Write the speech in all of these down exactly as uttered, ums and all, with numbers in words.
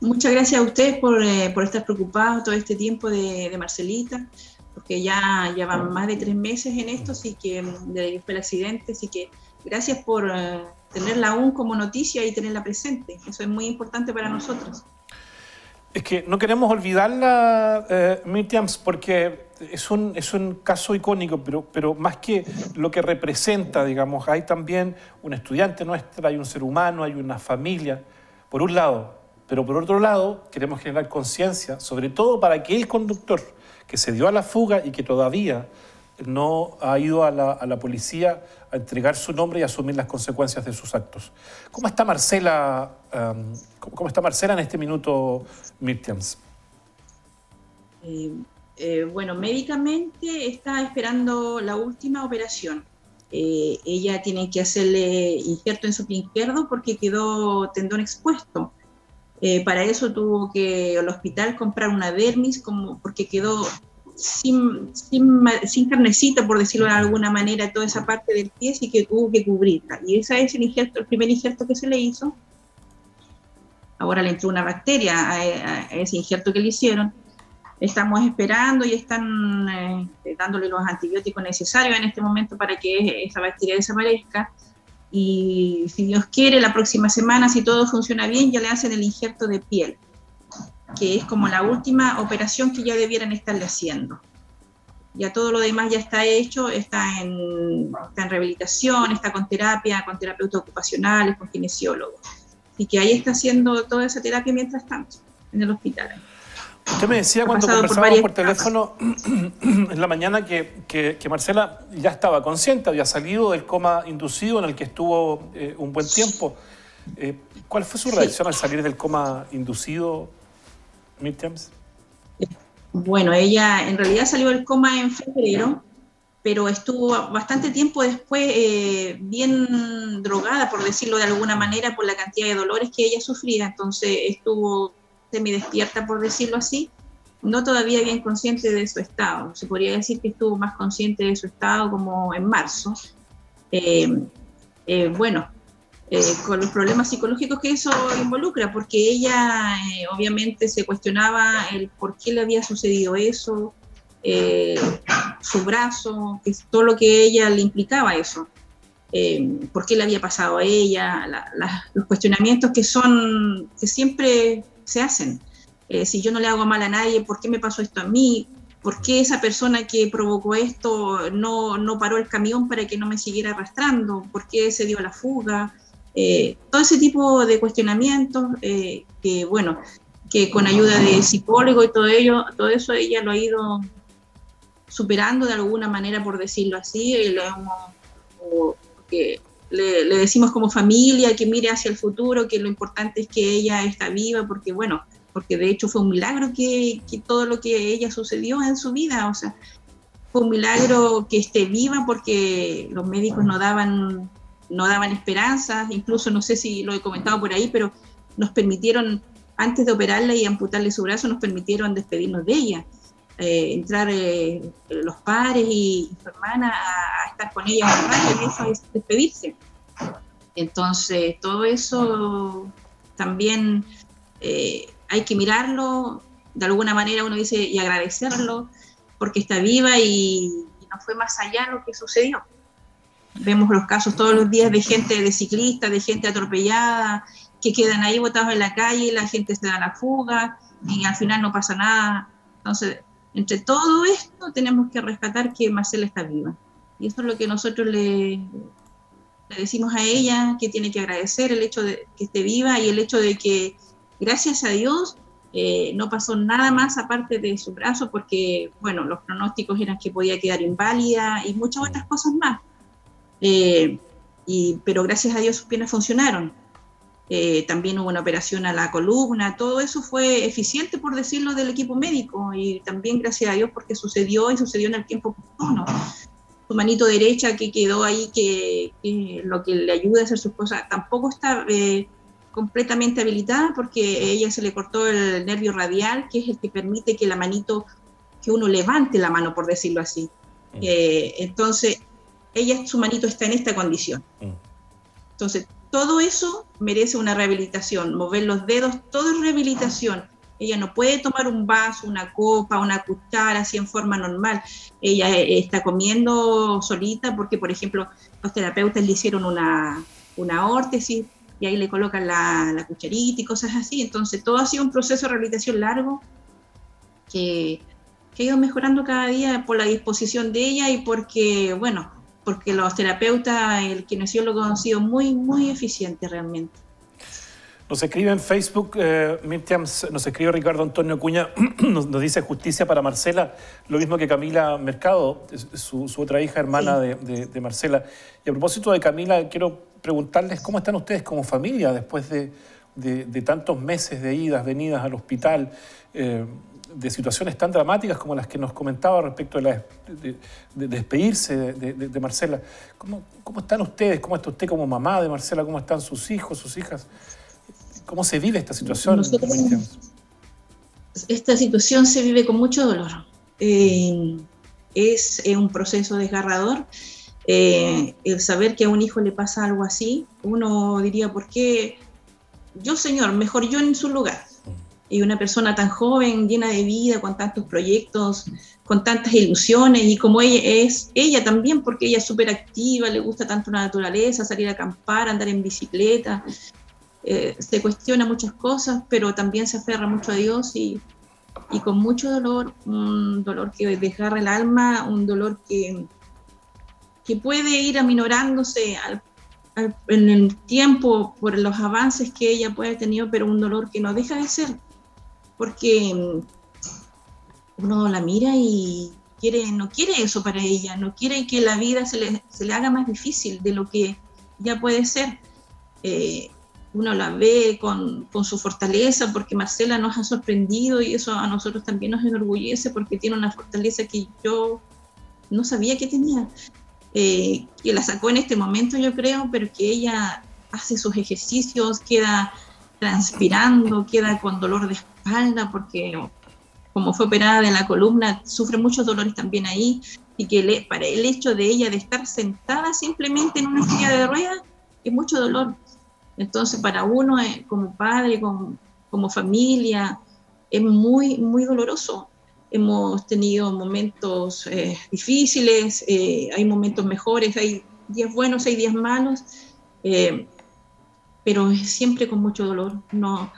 Muchas gracias a ustedes por, eh, por estar preocupados todo este tiempo de, de Marcelita, porque ya, ya van más de tres meses en esto, así que desde el accidente, así que gracias por eh, tenerla aún como noticia y tenerla presente. Eso es muy importante para nosotros. Es que no queremos olvidarla, eh, Miriam, porque es un, es un caso icónico, pero, pero más que lo que representa, digamos, hay también un estudiante nuestra, hay un ser humano, hay una familia, por un lado. Pero por otro lado, queremos generar conciencia, sobre todo para aquel conductor que se dio a la fuga y que todavía no ha ido a la, a la policía a entregar su nombre y a asumir las consecuencias de sus actos. ¿Cómo está Marcela, um, cómo está Marcela en este minuto, Miriams? Eh, eh, bueno, médicamente está esperando la última operación. Eh, ella tiene que hacerle injerto en su pie izquierdo porque quedó tendón expuesto. Eh, para eso tuvo que al hospital comprar una dermis como, porque quedó sin, sin, sin carnecita, por decirlo de alguna manera, toda esa parte del pie, así que tuvo que cubrirla. Y ese es el, injerto, el primer injerto que se le hizo. Ahora le entró una bacteria a, a ese injerto que le hicieron. Estamos esperando y están eh, dándole los antibióticos necesarios en este momento para que esa bacteria desaparezca. Y si Dios quiere, la próxima semana, si todo funciona bien, ya le hacen el injerto de piel, que es como la última operación que ya debieran estarle haciendo. Ya todo lo demás ya está hecho, está en, está en rehabilitación, está con terapia, con terapeutas ocupacionales, con kinesiólogos. Así que ahí está haciendo toda esa terapia mientras tanto, en el hospital. Usted me decía cuando conversábamos por, por teléfono en la mañana que, que, que Marcela ya estaba consciente, había salido del coma inducido en el que estuvo eh, un buen tiempo. Eh, ¿Cuál fue su reacción sí. al salir del coma inducido, Miriams? Bueno, ella en realidad salió del coma en febrero, pero estuvo bastante tiempo después eh, bien drogada, por decirlo de alguna manera, por la cantidad de dolores que ella sufría. Entonces estuvo semidespierta, por decirlo así, no todavía bien consciente de su estado. Se podría decir que estuvo más consciente de su estado como en marzo. Eh, eh, bueno, eh, con los problemas psicológicos que eso involucra, porque ella eh, obviamente se cuestionaba el por qué le había sucedido eso, eh, su brazo, que es todo lo que ella le implicaba eso. Eh, por qué le había pasado a ella, la, la, los cuestionamientos que son, que siempre se hacen. Eh, si yo no le hago mal a nadie, ¿por qué me pasó esto a mí? ¿Por qué esa persona que provocó esto no, no paró el camión para que no me siguiera arrastrando? ¿Por qué se dio la fuga? Eh, todo ese tipo de cuestionamientos eh, que, bueno, que con ayuda de psicólogo y todo ello, todo eso ella lo ha ido superando de alguna manera, por decirlo así, y lo hemos, o, que, Le, le decimos como familia que mire hacia el futuro, que lo importante es que ella está viva, porque bueno, porque de hecho fue un milagro que, que todo lo que ella sucedió en su vida, o sea, fue un milagro que esté viva porque los médicos no daban, no daban esperanzas, incluso no sé si lo he comentado por ahí, pero nos permitieron, antes de operarla y amputarle su brazo, nos permitieron despedirnos de ella. Eh, entrar eh, los padres y, y su hermana a, a estar con ella un rato, y eso es despedirse. Entonces todo eso también eh, hay que mirarlo, de alguna manera uno dice, y agradecerlo porque está viva y, y no fue más allá lo que sucedió. Vemos los casos todos los días de gente, de ciclistas, de gente atropellada, que quedan ahí botados en la calle, la gente se da la fuga y al final no pasa nada. Entonces, entre todo esto tenemos que rescatar que Marcela está viva. Y eso es lo que nosotros le, le decimos a ella, que tiene que agradecer el hecho de que esté viva y el hecho de que, gracias a Dios, eh, no pasó nada más aparte de su brazo, porque, bueno, los pronósticos eran que podía quedar inválida y muchas otras cosas más. Eh, y, pero gracias a Dios sus piernas funcionaron. Eh, también hubo una operación a la columna, todo eso fue eficiente, por decirlo, del equipo médico, y también gracias a Dios porque sucedió y sucedió en el tiempo oportuno. Su manito derecha que quedó ahí, que, que lo que le ayuda a hacer sus cosas, tampoco está eh, completamente habilitada porque a ella se le cortó el nervio radial, que es el que permite que la manito, que uno levante la mano, por decirlo así. Eh, entonces, ella, su manito está en esta condición. Entonces, Todo eso merece una rehabilitación, mover los dedos, todo es rehabilitación. Ella no puede tomar un vaso, una copa, una cuchara, así en forma normal. Ella está comiendo solita porque, por ejemplo, los terapeutas le hicieron una, una órtesis y ahí le colocan la, la cucharita y cosas así. Entonces, todo ha sido un proceso de rehabilitación largo que, que ha ido mejorando cada día por la disposición de ella y porque, bueno, porque los terapeutas, el kinesiólogo han sido muy, muy eficientes realmente. Nos escribe en Facebook, eh, Mirtiam, nos escribe Ricardo Antonio Cuña, nos, nos dice justicia para Marcela, lo mismo que Camila Mercado, su, su otra hija, hermana sí. de, de, de Marcela. Y a propósito de Camila, quiero preguntarles cómo están ustedes como familia después de, de, de tantos meses de idas, venidas al hospital, eh, de situaciones tan dramáticas como las que nos comentaba respecto de, la, de, de despedirse de, de, de Marcela. ¿Cómo, ¿Cómo están ustedes? ¿Cómo está usted como mamá de Marcela? ¿Cómo están sus hijos, sus hijas? ¿Cómo se vive esta situación? Nosotros, esta situación se vive con mucho dolor. Eh, es un proceso desgarrador. Eh, el saber que a un hijo le pasa algo así, uno diría, ¿por qué? Yo, señor, mejor yo en su lugar. Y una persona tan joven, llena de vida, con tantos proyectos, con tantas ilusiones, y como ella es, ella también, porque ella es súper activa, le gusta tanto la naturaleza, salir a acampar, andar en bicicleta. Eh, se cuestiona muchas cosas, pero también se aferra mucho a Dios y, y con mucho dolor, un dolor que desgarra el alma, un dolor que, que puede ir aminorándose al, al, en el tiempo por los avances que ella puede haber tenido, pero un dolor que no deja de ser, porque uno la mira y quiere, no quiere eso para ella, no quiere que la vida se le, se le haga más difícil de lo que ya puede ser. Eh, Uno la ve con, con su fortaleza, porque Marcela nos ha sorprendido y eso a nosotros también nos enorgullece, porque tiene una fortaleza que yo no sabía que tenía, eh, que la sacó en este momento, yo creo, pero que ella hace sus ejercicios, queda transpirando, queda con dolor de espalda, porque como fue operada de la columna, sufre muchos dolores también ahí, y que le, para el hecho de ella de estar sentada simplemente en una silla de ruedas, es mucho dolor. Entonces, para uno, como padre, como, como familia, es muy, muy doloroso. Hemos tenido momentos eh, difíciles, eh, hay momentos mejores, hay días buenos, hay días malos, eh, pero siempre con mucho dolor. No,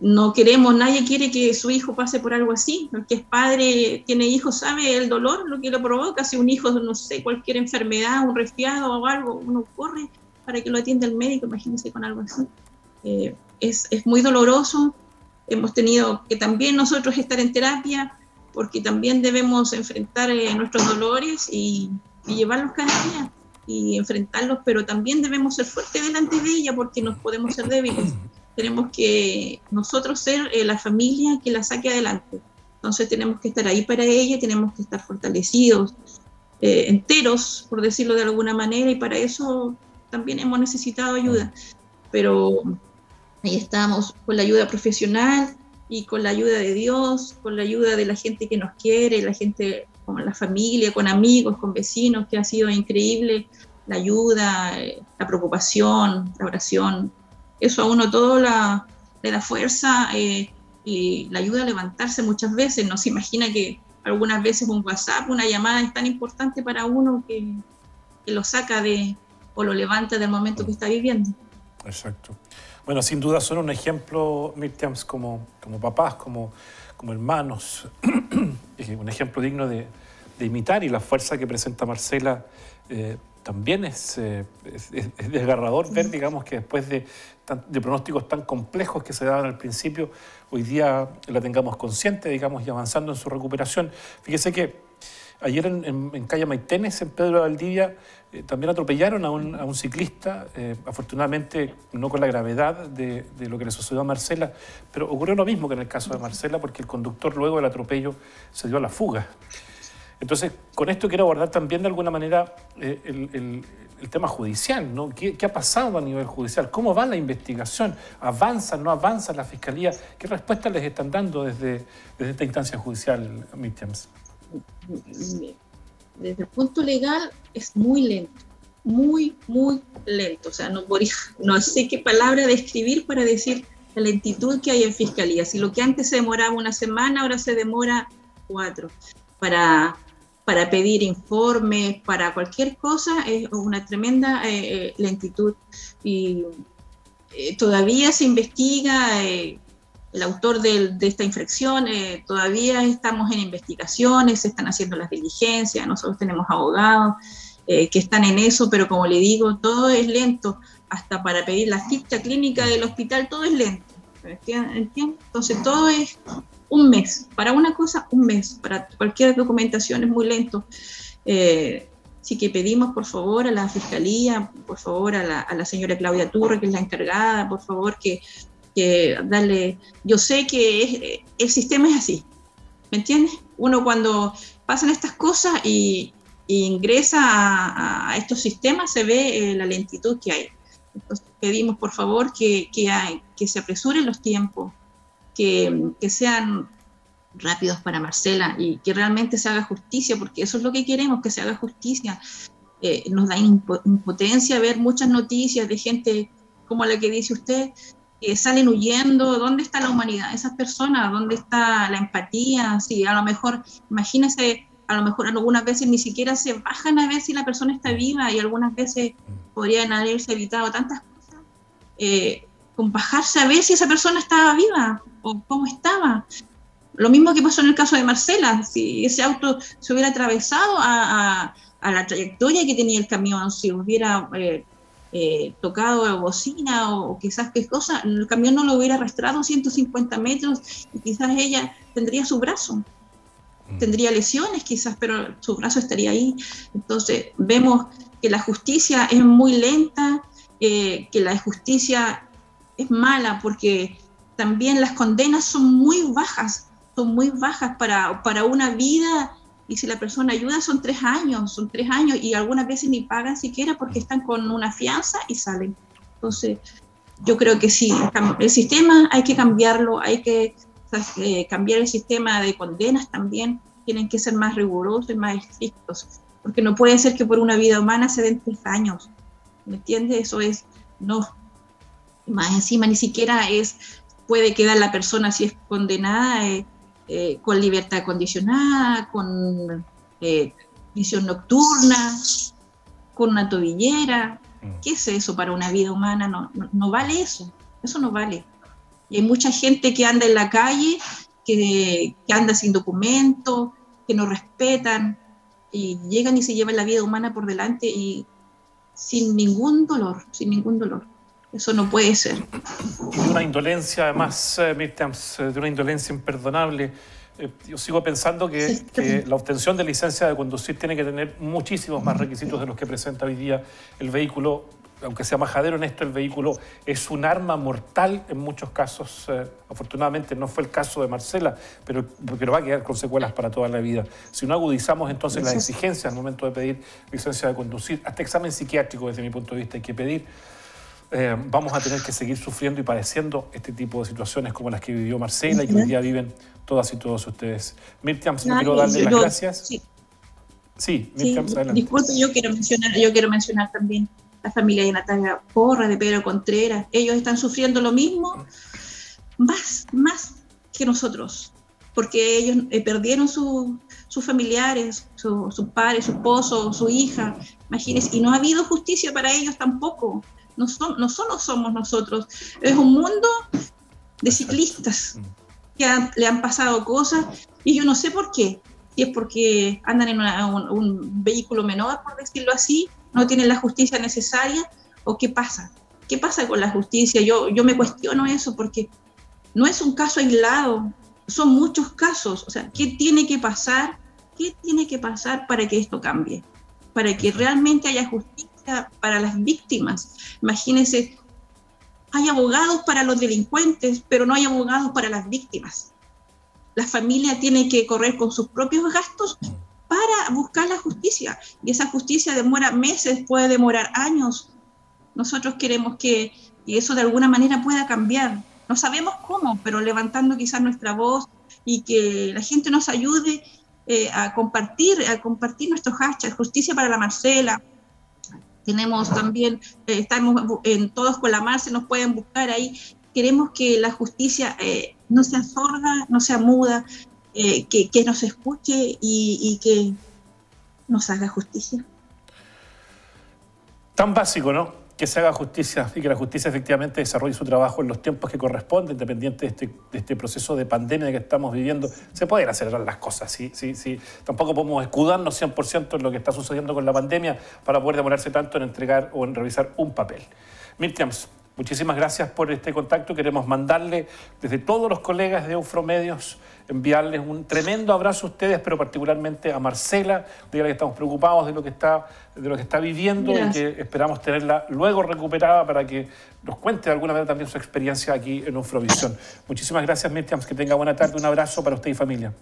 no queremos, nadie quiere que su hijo pase por algo así. El que es padre, tiene hijos, sabe el dolor, lo que lo provoca. Si un hijo, no sé, cualquier enfermedad, un resfriado o algo, uno corre para que lo atienda el médico, imagínense con algo así. Eh, es, es muy doloroso, hemos tenido que también nosotros estar en terapia, porque también debemos enfrentar eh, nuestros dolores y, y llevarlos cada día, y enfrentarlos, pero también debemos ser fuertes delante de ella, porque no podemos ser débiles. Tenemos que nosotros ser eh, la familia que la saque adelante. Entonces tenemos que estar ahí para ella, tenemos que estar fortalecidos, eh, enteros, por decirlo de alguna manera, y para eso también hemos necesitado ayuda, pero ahí estamos con la ayuda profesional y con la ayuda de Dios, con la ayuda de la gente que nos quiere, la gente con la familia, con amigos, con vecinos, que ha sido increíble la ayuda, la preocupación, la oración. Eso a uno todo la, le da fuerza eh, y la ayuda a levantarse muchas veces. No se imagina que algunas veces un WhatsApp, una llamada es tan importante para uno que, que lo saca de... o lo levanta del momento que está viviendo. Exacto. Bueno, sin duda son un ejemplo, Mirtiam, como, como papás, como, como hermanos, un ejemplo digno de, de imitar, y la fuerza que presenta Marcela eh, también es, eh, es, es desgarrador sí. Ver, digamos, que después de, de pronósticos tan complejos que se daban al principio, hoy día la tengamos consciente, digamos, y avanzando en su recuperación. Fíjese que ayer en, en, en Calle Maitenes, en Pedro Valdivia, eh, también atropellaron a un, a un ciclista, eh, afortunadamente no con la gravedad de, de lo que le sucedió a Marcela, pero ocurrió lo mismo que en el caso de Marcela, porque el conductor luego del atropello se dio a la fuga. Entonces, con esto quiero abordar también de alguna manera eh, el, el, el tema judicial, ¿no? ¿Qué, qué ha pasado a nivel judicial? ¿Cómo va la investigación? ¿Avanza, no avanza la Fiscalía? ¿Qué respuesta les están dando desde, desde esta instancia judicial, Mirtiam? Desde el punto legal es muy lento, muy, muy lento. O sea, no, no sé qué palabra describir para decir la lentitud que hay en Fiscalía. Si lo que antes se demoraba una semana, ahora se demora cuatro. Para, para pedir informes, para cualquier cosa, es una tremenda eh, lentitud. Y eh, todavía se investiga... Eh, el autor de, de esta infracción, eh, todavía estamos en investigaciones, se están haciendo las diligencias, nosotros tenemos abogados eh, que están en eso, pero como le digo, todo es lento, hasta para pedir la ficha clínica del hospital, todo es lento, ¿entiendes? Entonces todo es un mes, para una cosa un mes, para cualquier documentación es muy lento, eh, así que pedimos por favor a la Fiscalía, por favor a la, a la señora Claudia Turra, que es la encargada, por favor que... que darle, yo sé que es, el sistema es así, ¿me entiendes? Uno cuando pasan estas cosas y, y ingresa a, a estos sistemas se ve eh, la lentitud que hay. Entonces pedimos por favor que, que, hay, que se apresuren los tiempos, que, que sean rápidos para Marcela y que realmente se haga justicia, porque eso es lo que queremos, que se haga justicia. Eh, nos da impotencia ver muchas noticias de gente como la que dice usted, que salen huyendo. ¿Dónde está la humanidad? Esas personas, ¿dónde está la empatía? Sí, a lo mejor, imagínense, a lo mejor algunas veces ni siquiera se bajan a ver si la persona está viva, y algunas veces podrían haberse evitado tantas cosas, eh, con bajarse a ver si esa persona estaba viva, o cómo estaba. Lo mismo que pasó en el caso de Marcela, si ese auto se hubiera atravesado a, a, a la trayectoria que tenía el camión, si hubiera... Eh, Eh, tocado bocina o, o quizás qué cosa, el camión no lo hubiera arrastrado ciento cincuenta metros y quizás ella tendría su brazo, mm. tendría lesiones quizás, pero su brazo estaría ahí. Entonces vemos que la justicia es muy lenta, eh, que la justicia es mala, porque también las condenas son muy bajas, son muy bajas para, para una vida. Y si la persona ayuda son tres años, son tres años y algunas veces ni pagan siquiera porque están con una fianza y salen. Entonces yo creo que sí, el sistema hay que cambiarlo, hay que eh, cambiar el sistema de condenas también, tienen que ser más rigurosos y más estrictos, porque no puede ser que por una vida humana se den tres años, ¿me entiendes? Eso es, no, más encima ni siquiera es, puede quedar la persona si es condenada, eh, Eh, con libertad condicionada, con eh, visión nocturna, con una tobillera. ¿Qué es eso para una vida humana? No, no, no vale eso, eso no vale. Y hay mucha gente que anda en la calle, que, que anda sin documento, que no respetan, y llegan y se llevan la vida humana por delante y sin ningún dolor, sin ningún dolor. Eso no puede ser. Una indolencia, además, eh, Mirtams, de una indolencia imperdonable. Eh, yo sigo pensando que, sí, que la obtención de licencia de conducir tiene que tener muchísimos más requisitos de los que presenta hoy día el vehículo. Aunque sea majadero en esto, el vehículo es un arma mortal en muchos casos. Eh, afortunadamente no fue el caso de Marcela, pero, pero va a quedar con secuelas para toda la vida. Si no agudizamos entonces las exigencias al momento de pedir licencia de conducir, hasta examen psiquiátrico desde mi punto de vista hay que pedir. Eh, vamos a tener que seguir sufriendo y padeciendo este tipo de situaciones como las que vivió Marcela y que hoy día viven todas y todos ustedes. Mirtams, si quiero darle las yo, gracias. Sí, sí Mirtams, sí, adelante. Disculpe, yo quiero mencionar, yo quiero mencionar también la familia de Natalia Porra, de Pedro Contreras. Ellos están sufriendo lo mismo, más, más que nosotros, porque ellos eh, perdieron su, sus familiares, sus su padres, su esposo, su hija, imagínense, y no ha habido justicia para ellos tampoco. No, son, no solo somos nosotros, es un mundo de ciclistas que han, le han pasado cosas y yo no sé por qué, si es porque andan en una, un, un vehículo menor, por decirlo así, no tienen la justicia necesaria, o qué pasa, qué pasa con la justicia. Yo, yo me cuestiono eso, porque no es un caso aislado, son muchos casos. O sea, ¿qué tiene que pasar? ¿Qué tiene que pasar para que esto cambie? Para que realmente haya justicia para las víctimas. Imagínense, hay abogados para los delincuentes, pero no hay abogados para las víctimas. La familia tiene que correr con sus propios gastos para buscar la justicia, y esa justicia demora meses, puede demorar años. Nosotros queremos que eso de alguna manera pueda cambiar. No sabemos cómo, pero levantando quizás nuestra voz y que la gente nos ayude eh, a compartir, a compartir nuestros hashtags, justicia para la Marcela, Tenemos también, eh, estamos en Todos con la Mar, se nos pueden buscar ahí. Queremos que la justicia eh, no sea sorda, no sea muda, eh, que, que nos escuche y, y que nos haga justicia. Tan básico, ¿no? Que se haga justicia y que la justicia efectivamente desarrolle su trabajo en los tiempos que corresponden, independiente de este, de este proceso de pandemia que estamos viviendo. Se pueden acelerar las cosas, sí, sí, sí. Tampoco podemos escudarnos cien por ciento en lo que está sucediendo con la pandemia para poder demorarse tanto en entregar o en revisar un papel. Mirtiams, muchísimas gracias por este contacto. Queremos mandarle desde todos los colegas de UFRO Medios, enviarles un tremendo abrazo a ustedes, pero particularmente a Marcela, de la que estamos preocupados de lo que está, de lo que está viviendo, yes, y que esperamos tenerla luego recuperada para que nos cuente de alguna manera también su experiencia aquí en UFROVisión. Muchísimas gracias, Mirtiams, que tenga buena tarde, un abrazo para usted y familia.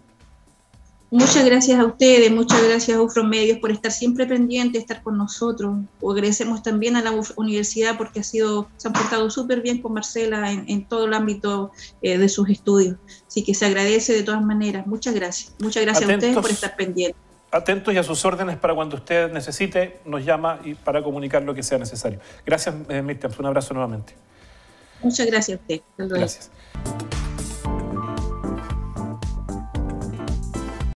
Muchas gracias a ustedes, muchas gracias a UFRO Medios por estar siempre pendiente, estar con nosotros. O agradecemos también a la universidad porque ha sido, se han portado súper bien con Marcela en, en todo el ámbito eh, de sus estudios. Así que se agradece de todas maneras. Muchas gracias. Muchas gracias atentos, a ustedes por estar pendientes. Atentos y a sus órdenes para cuando usted necesite, nos llama y para comunicar lo que sea necesario. Gracias, eh, Mirtiams. Un abrazo nuevamente. Muchas gracias a usted. Hasta luego. Gracias.